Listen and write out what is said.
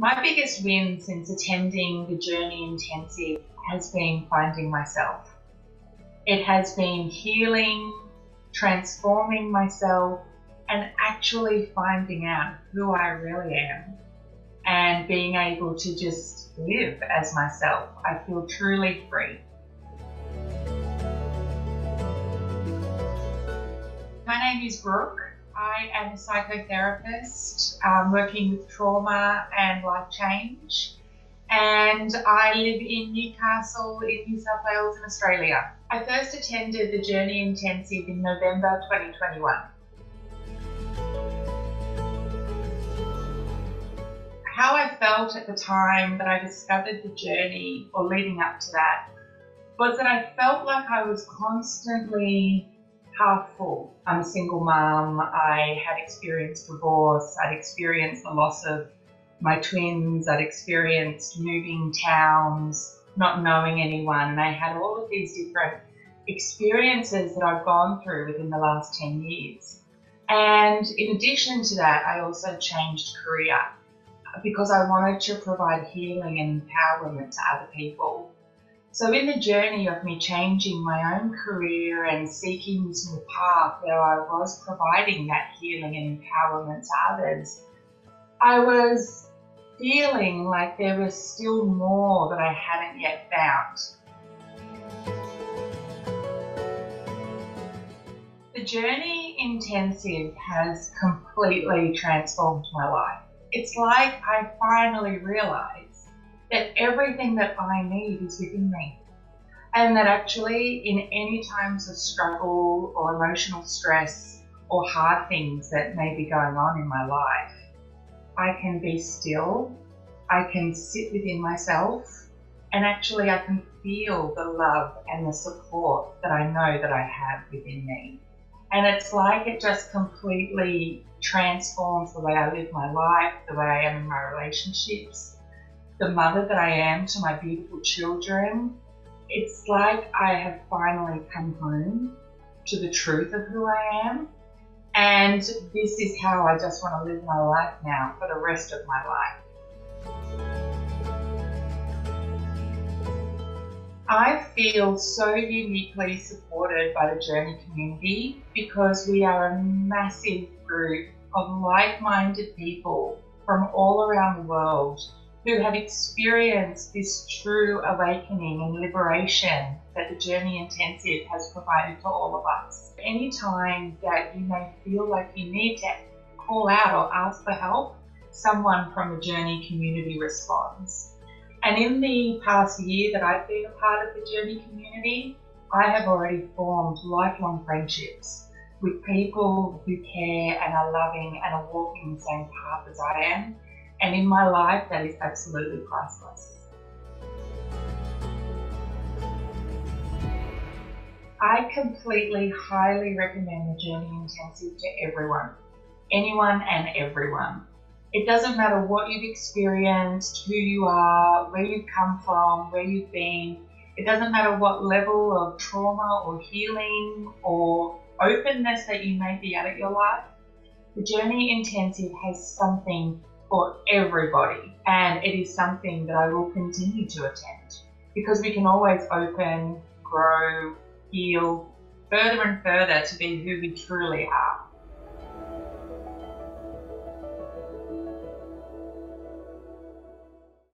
My biggest win since attending the Journey Intensive has been finding myself. It has been healing, transforming myself, and actually finding out who I really am and being able to just live as myself. I feel truly free. My name is Brooke. I am a psychotherapist working with trauma and life change, and I live in Newcastle in New South Wales in Australia. I first attended the Journey Intensive in November 2021. How I felt at the time that I discovered the Journey, or leading up to that, was that I felt like I was constantly half full. I'm a single mum, I had experienced divorce, I'd experienced the loss of my twins, I'd experienced moving towns, not knowing anyone, and I had all of these different experiences that I've gone through within the last 10 years. And in addition to that, I also changed career because I wanted to provide healing and empowerment to other people. So in the journey of me changing my own career and seeking this new path where I was providing that healing and empowerment to others, I was feeling like there was still more that I hadn't yet found. The Journey Intensive has completely transformed my life. It's like I finally realised that everything that I need is within me, and that actually in any times of struggle or emotional stress or hard things that may be going on in my life, I can be still, I can sit within myself, and actually I can feel the love and the support that I know that I have within me. And it's like it just completely transforms the way I live my life, the way I am in my relationships, the mother that I am to my beautiful children. It's like I have finally come home to the truth of who I am, and this is how I just want to live my life now for the rest of my life. I feel so uniquely supported by the Journey community because we are a massive group of like-minded people from all around the world who have experienced this true awakening and liberation that the Journey Intensive has provided for all of us. Any time that you may feel like you need to call out or ask for help, someone from the Journey community responds. And in the past year that I've been a part of the Journey community, I have already formed lifelong friendships with people who care and are loving and are walking the same path as I am. And in my life, that is absolutely priceless. I completely, highly recommend the Journey Intensive to everyone, anyone and everyone. It doesn't matter what you've experienced, who you are, where you've come from, where you've been. It doesn't matter what level of trauma or healing or openness that you may be at your life. The Journey Intensive has something for everybody, and it is something that I will continue to attend because we can always open, grow, heal further and further to be who we truly are.